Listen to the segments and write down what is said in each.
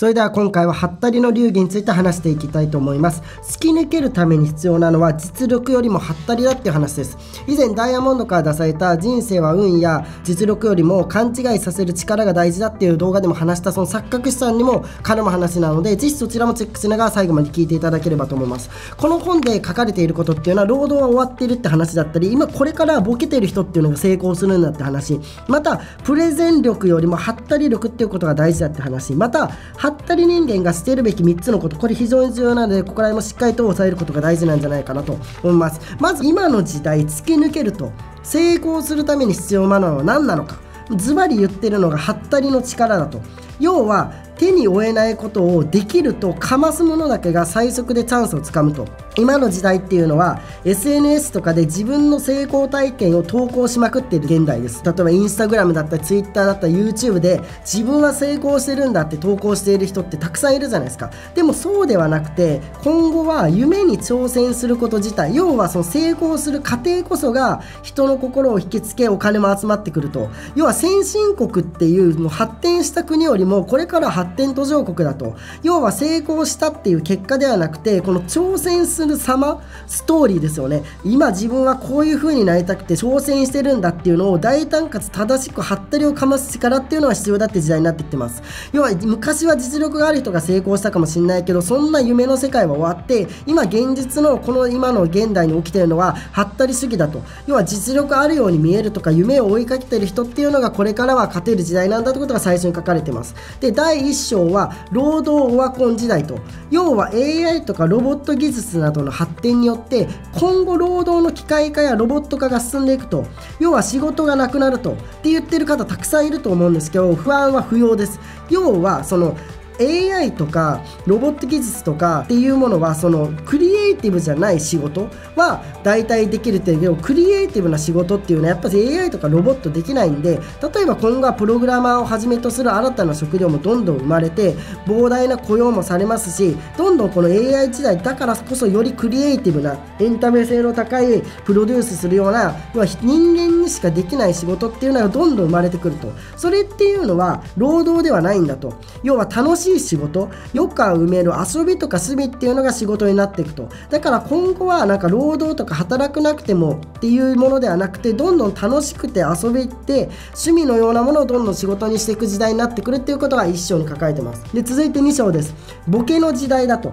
それでは今回はハッタリの流儀について話していきたいと思います。突き抜けるために必要なのは実力よりもハッタリだっていう話です。以前ダイヤモンドから出された人生は運や実力よりも勘違いさせる力が大事だっていう動画でも話したその錯覚資産にも絡む話なので、ぜひそちらもチェックしながら最後まで聞いていただければと思います。この本で書かれていることっていうのは労働は終わっているって話だったり、今これからボケている人っていうのが成功するんだって話、またプレゼン力よりもハッタリ力っていうことが大事だって話、またハッタリ人間がしているべき3つのこと、これ非常に重要なので、ここら辺もしっかりと押さえることが大事なんじゃないかなと思います。まず今の時代、突き抜けると成功するために必要なのは何なのか、ズバリ言ってるのがハッタリの力だと。要は手に負えないことをできるとかますものだけが最速でチャンスをつかむと。今の時代っていうのは SNS とかで自分の成功体験を投稿しまくっている現代です。例えば Instagram だったり Twitter だったり YouTube で自分は成功してるんだって投稿している人ってたくさんいるじゃないですか。でもそうではなくて、今後は夢に挑戦すること自体、要はその成功する過程こそが人の心を引きつけ、お金も集まってくると。要は先進国っていうの発展した国よりもこれから発展途上国だと。要は成功したっていう結果ではなくて、この挑戦する様、ストーリーですよね。今自分はこういう風になりたくて挑戦してるんだっていうのを大胆かつ正しくハッタリをかます力っていうのは必要だって時代になってきてます。要は昔は実力がある人が成功したかもしれないけど、そんな夢の世界は終わって、今現実のこの今の現代に起きてるのはハッタリ主義だと。要は実力あるように見えるとか、夢を追いかけてる人っていうのがこれからは勝てる時代なんだってことが最初に書かれてます。で、第1章は労働オワコン時代と。要は AI とかロボット技術などの発展によって今後労働の機械化やロボット化が進んでいくと。要は仕事がなくなるとって言ってる方たくさんいると思うんですけど、不安は不要です。要はそのAI とかロボット技術とかっていうものは、そのクリエイティブじゃない仕事は代替できるっていうけど、クリエイティブな仕事っていうのはやっぱり AI とかロボットできないんで、例えば今後はプログラマーをはじめとする新たな職業もどんどん生まれて膨大な雇用もされますし、どんどんこの AI 時代だからこそよりクリエイティブなエンタメ性の高いプロデュースするような、要は人間にしかできない仕事っていうのがどんどん生まれてくると。それっていうのは労働ではないんだと。要は楽しい仕事、余暇を埋める遊びとか趣味っていうのが仕事になっていくと。だから今後はなんか労働とか働くなくてもっていうものではなくて、どんどん楽しくて遊びって趣味のようなものをどんどん仕事にしていく時代になってくるっていうことが1章に書かれてます。で、続いて2章です。ボケの時代だと。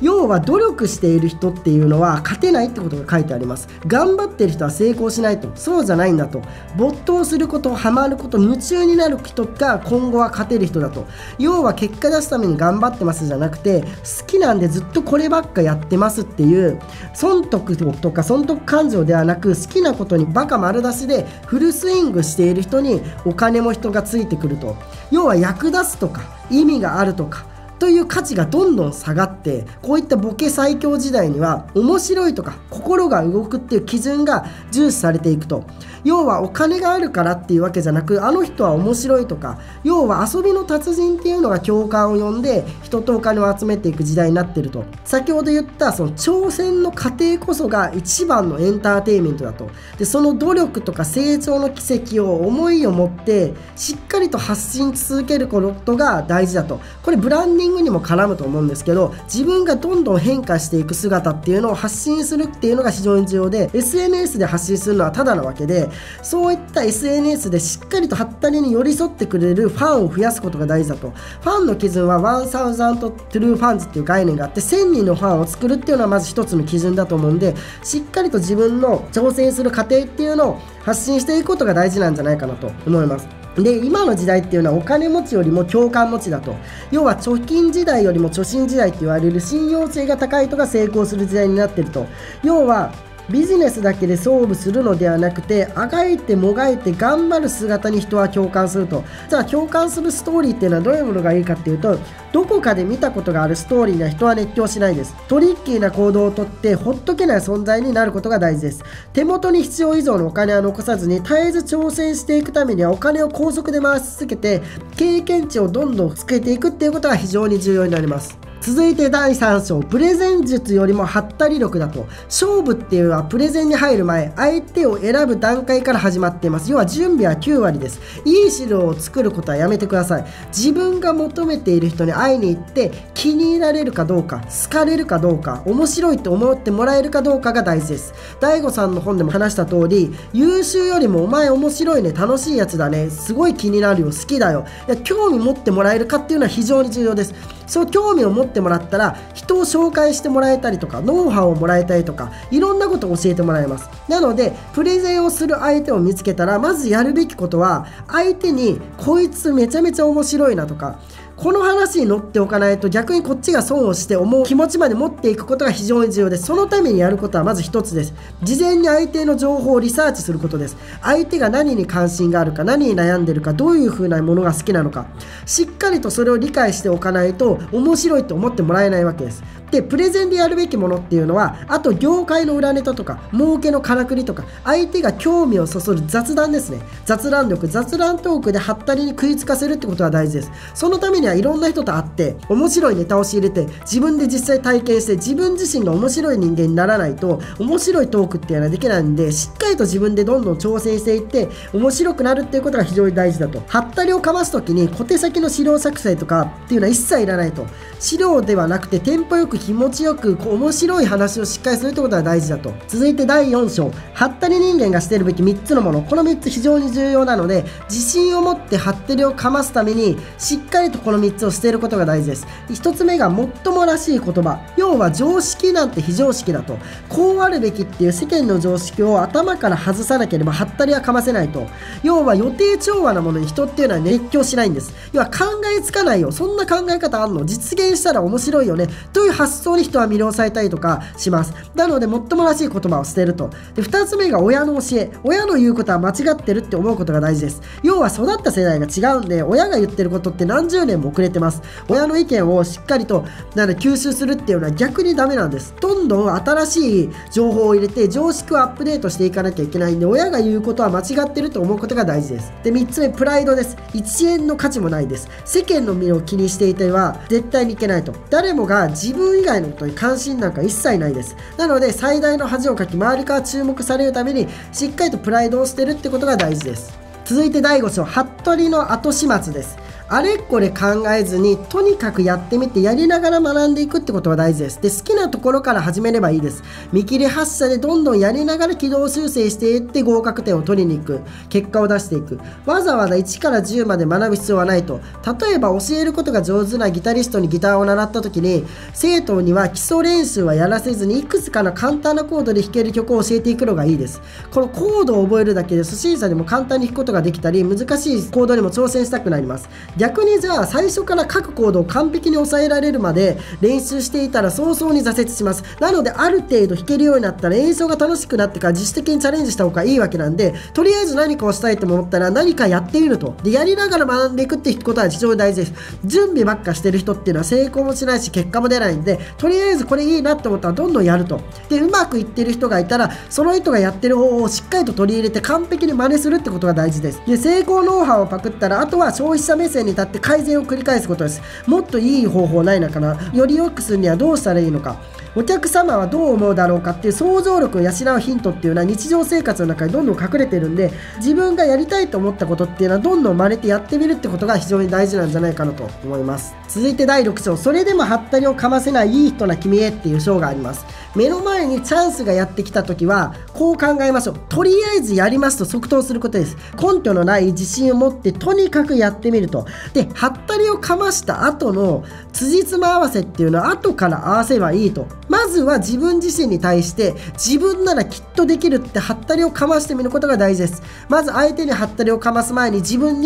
要は努力している人っていうのは勝てないってことが書いてあります。頑張ってる人は成功しないと。そうじゃないんだと。没頭すること、ハマること、夢中になる人が今後は勝てる人だと。要は結果出すために頑張ってますじゃなくて、好きなんでずっとこればっかやってますっていう損得とか損得感情ではなく、好きなことにバカ丸出しでフルスイングしている人にお金も人がついてくると。要は役立つとか意味があるとかという価値がどんどん下がって、こういったボケ最強時代には面白いとか心が動くっていう基準が重視されていくと。要はお金があるからっていうわけじゃなく、あの人は面白いとか、要は遊びの達人っていうのが共感を呼んで人とお金を集めていく時代になってると。先ほど言ったその挑戦の過程こそが一番のエンターテインメントだと。で、その努力とか成長の軌跡を思いを持ってしっかりと発信続けることが大事だと。これブランディングにも絡むと思うんですけど、自分がどんどん変化していく姿っていうのを発信するっていうのが非常に重要で、 SNS で発信するのはただなわけで、そういった SNS でしっかりとハッタリに寄り添ってくれるファンを増やすことが大事だと。ファンの基準は1000 True Fans っていう概念があって、1000人のファンを作るっていうのはまず一つの基準だと思うんで、しっかりと自分の挑戦する過程っていうのを発信していくことが大事なんじゃないかなと思います。で、今の時代っていうのはお金持ちよりも共感持ちだと。要は貯金時代よりも貯金時代って言われる信用性が高い人が成功する時代になってると。要はビジネスだけで勝負するのではなくて、あがいてもがいて頑張る姿に人は共感すると。じゃあ共感するストーリーっていうのはどういうものがいいかっていうと、どこかで見たことがあるストーリーには人は熱狂しないです。トリッキーな行動をとってほっとけない存在になることが大事です。手元に必要以上のお金は残さずに、絶えず挑戦していくためにはお金を高速で回し続けて経験値をどんどんつけていくっていうことが非常に重要になります。続いて第3章、プレゼン術よりもハッタリ力だと。勝負っていうのはプレゼンに入る前、相手を選ぶ段階から始まっています。要は準備は9割です。いい資料を作ることはやめてください。自分が求めている人に会いに行って気に入られるかどうか、好かれるかどうか、面白いと思ってもらえるかどうかが大事です。DaiGoさんの本でも話した通り、優秀よりもお前面白いね、楽しいやつだね、すごい気になるよ、好きだよ、いや興味持ってもらえるかっていうのは非常に重要です。その興味を持ってもらったら人を紹介してもらえたりとか、ノウハウをもらえたりとか、いろんなことを教えてもらえます。なのでプレゼンをする相手を見つけたら、まずやるべきことは、相手にこいつめちゃめちゃ面白いなとか、この話に乗っておかないと逆にこっちが損をして思う気持ちまで持っていくことが非常に重要です。そのためにやることはまず一つです。事前に相手の情報をリサーチすることです。相手が何に関心があるか、何に悩んでるか、どういう風なものが好きなのか、しっかりとそれを理解しておかないと面白いと思ってもらえないわけです。でプレゼンでやるべきものっていうのは、あと業界の裏ネタとか儲けのからくりとか、相手が興味をそそる雑談ですね。雑談力、雑談トークでハッタリに食いつかせるってことは大事です。そのためにいろんな人と会って面白いネタを仕入れて、自分で実際体験して、自分自身が面白い人間にならないと面白いトークっていうのはできないんで、しっかりと自分でどんどん挑戦していって面白くなるっていうことが非常に大事だと。ハッタリをかます時に小手先の資料作成とかっていうのは一切いらないと。資料ではなくてテンポよく気持ちよく面白い話をしっかりするってことが大事だと。続いて第4章、ハッタリ人間がしているべき3つのもの。この3つ非常に重要なので、自信を持ってハッタリをかますためにしっかりとこの3つを捨てることが大事です。1つ目が最もらしい言葉、要は常識なんて非常識だと。こうあるべきっていう世間の常識を頭から外さなければハッタリはかませないと。要は予定調和なものに人っていうのは熱狂しないんです。要は考えつかないよ、そんな考え方あんの、実現したら面白いよねという発想に人は魅了されたりとかします。なので最もらしい言葉を捨てると。で2つ目が親の教え、親の言うことは間違ってるって思うことが大事です。要は育った世代が違うんで、親が言ってることって何十年も遅れてます。親の意見をしっかりと吸収するっていうのは逆にダメなんです。どんどん新しい情報を入れて常識をアップデートしていかなきゃいけないんで、親が言うことは間違ってると思うことが大事です。で3つ目、プライドです。1円の価値もないです。世間の目を気にしていては絶対にいけないと。誰もが自分以外のことに関心なんか一切ないです。なので最大の恥をかき、周りから注目されるためにしっかりとプライドを捨てるってことが大事です。続いて第5章、ハッタリの後始末です。あれこれ考えずにとにかくやってみて、やりながら学んでいくってことが大事です。で好きなところから始めればいいです。見切り発車でどんどんやりながら軌道修正していって合格点を取りに行く、結果を出していく。わざわざ1から10まで学ぶ必要はないと。例えば教えることが上手なギタリストにギターを習った時に、生徒には基礎練習はやらせずにいくつかの簡単なコードで弾ける曲を教えていくのがいいです。このコードを覚えるだけで初心者でも簡単に弾くことができたり、難しいコードにも挑戦したくなります。逆にじゃあ最初から各コードを完璧に抑えられるまで練習していたら早々に挫折します。なのである程度弾けるようになったら演奏が楽しくなってから自主的にチャレンジした方がいいわけなんで、とりあえず何かをしたいと思ったら何かやってみると。でやりながら学んでいくっていうことは非常に大事です。準備ばっかしてる人っていうのは成功もしないし結果も出ないんで、とりあえずこれいいなと思ったらどんどんやると。でうまくいってる人がいたらその人がやってる方法をしっかりと取り入れて完璧に真似するってことが大事です。で成功ノウハウをパクったら、あとは消費者目線に立って改善を繰り返すことです。もっといい方法ないのかな、より良くするにはどうしたらいいのか、お客様はどう思うだろうかっていう想像力を養うヒントっていうのは日常生活の中にどんどん隠れてるんで、自分がやりたいと思ったことっていうのはどんどん真似てやってみるってことが非常に大事なんじゃないかなと思います。続いて第6章、それでもハッタリをかませないいい人な君へっていう章があります。目の前にチャンスがやってきた時はこう考えましょう。とりあえずやりますと即答することです。根拠のない自信を持ってとにかくやってみると。でハッタリをかました後の辻褄合わせっていうのは後から合わせばいいと。まずは自分自身に対して自分ならきっとできるってハッタリをかましてみることが大事です。まず相手にハッタリをかます前に自分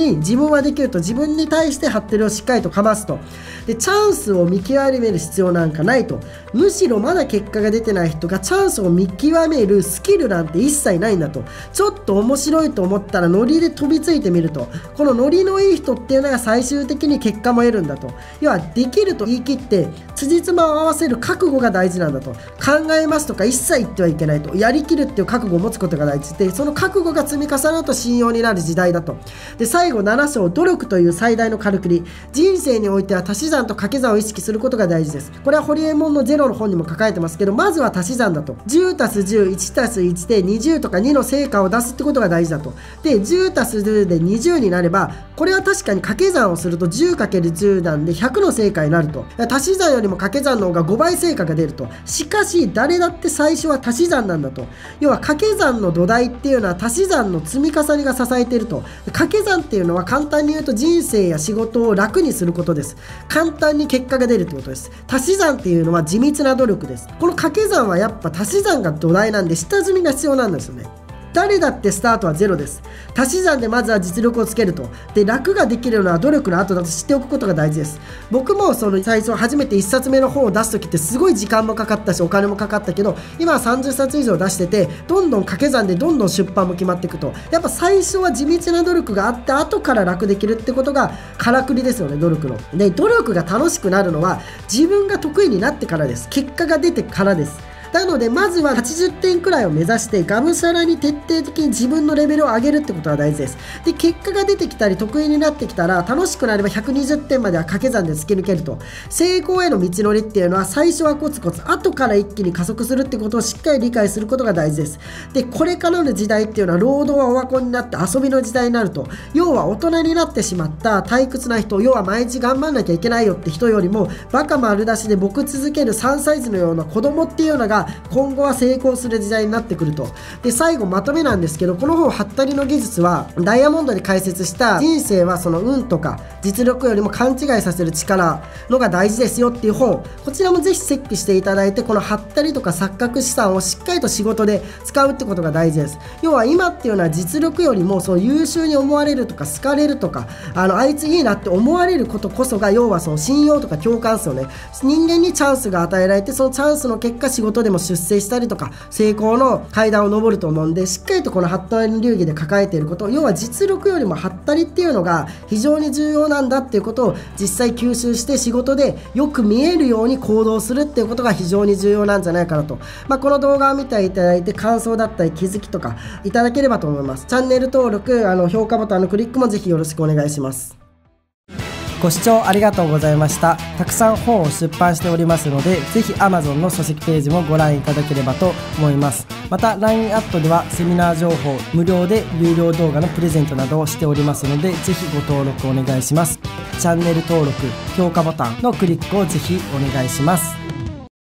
はできると自分に対してハッタリをしっかりとかますと。でチャンスを見極める必要なんかないと。むしろまだ結果が出てない人がチャンスを見極めるスキルなんて一切ないんだと。ちょっと面白いと思ったらノリで飛びついてみると。このノリのいい人っていうのが最終的に結果も得るんだと。要はできると言い切って辻褄を合わせる覚悟が大事事なんだと、考えますとか一切言ってはいけないと、やりきるっていう覚悟を持つことが大事で、その覚悟が積み重なると信用になる時代だと。で最後7章、努力という最大の軽くり、人生においては足し算と掛け算を意識することが大事です。これはホリエモンのゼロの本にも書かれてますけど、まずは足し算だと。10+10、1+1で20とか2の成果を出すってことが大事だと。で10+10で20になれば、これは確かに掛け算をすると 10×10 なんで100の成果になると。足し算よりも掛け算の方が5倍成果が出ると。しかし誰だって最初は足し算なんだと。要は掛け算の土台っていうのは足し算の積み重ねが支えていると。掛け算っていうのは簡単に言うと人生や仕事を楽にすることです。簡単に結果が出るってことです。足し算っていうのは地道な努力です。この掛け算はやっぱ足し算が土台なんで下積みが必要なんですよね。誰だってスタートはゼロです。足し算でまずは実力をつけると。で楽ができるのは努力の後だと知っておくことが大事です。僕もその最初初めて1冊目の本を出す時ってすごい時間もかかったしお金もかかったけど、今は30冊以上出してて、どんどん掛け算でどんどん出版も決まっていくと。やっぱ最初は地道な努力があって、後から楽できるってことがからくりですよね、努力の。で努力が楽しくなるのは自分が得意になってからです。結果が出てからです。なのでまずは80点くらいを目指して、がむしゃらに徹底的に自分のレベルを上げるってことが大事です。で結果が出てきたり得意になってきたら、楽しくなれば120点までは掛け算で突き抜けると。成功への道のりっていうのは最初はコツコツ、後から一気に加速するってことをしっかり理解することが大事です。でこれからの時代っていうのは労働はオワコンになって遊びの時代になると。要は大人になってしまった退屈な人、要は毎日頑張んなきゃいけないよって人よりも、バカ丸出しで僕続ける3歳児のような子供っていうのが今後は成功する時代になってくると。で最後まとめなんですけど、この本「ハッタリの技術」はダイヤモンドで解説した人生はその運とか実力よりも勘違いさせる力のが大事ですよっていう本、こちらもぜひチェックしていただいて、このハッタリとか錯覚資産をしっかりと仕事で使うってことが大事です。要は今っていうのは実力よりもその優秀に思われるとか好かれるとか、あいついいなって思われることこそが、要はその信用とか共感ですよね。人間にチャンスが与えられて、そのチャンスの結果仕事でも出世したりとか成功の階段を上ると思うんで、しっかりとこのハッタリ流儀で抱えていること、要は実力よりもハッタリっていうのが非常に重要なんだっていうことを実際吸収して、仕事でよく見えるように行動するっていうことが非常に重要なんじゃないかなと、この動画を見ていただいて感想だったり気づきとかいただければと思います。チャンネル登録、評価ボタンのクリックもぜひよろしくお願いします。ご視聴ありがとうございました。たくさん本を出版しておりますので、ぜひ Amazon の書籍ページもご覧いただければと思います。また LINE アットではセミナー情報、無料で有料動画のプレゼントなどをしておりますので、ぜひご登録お願いします。チャンネル登録、評価ボタンのクリックをぜひお願いします。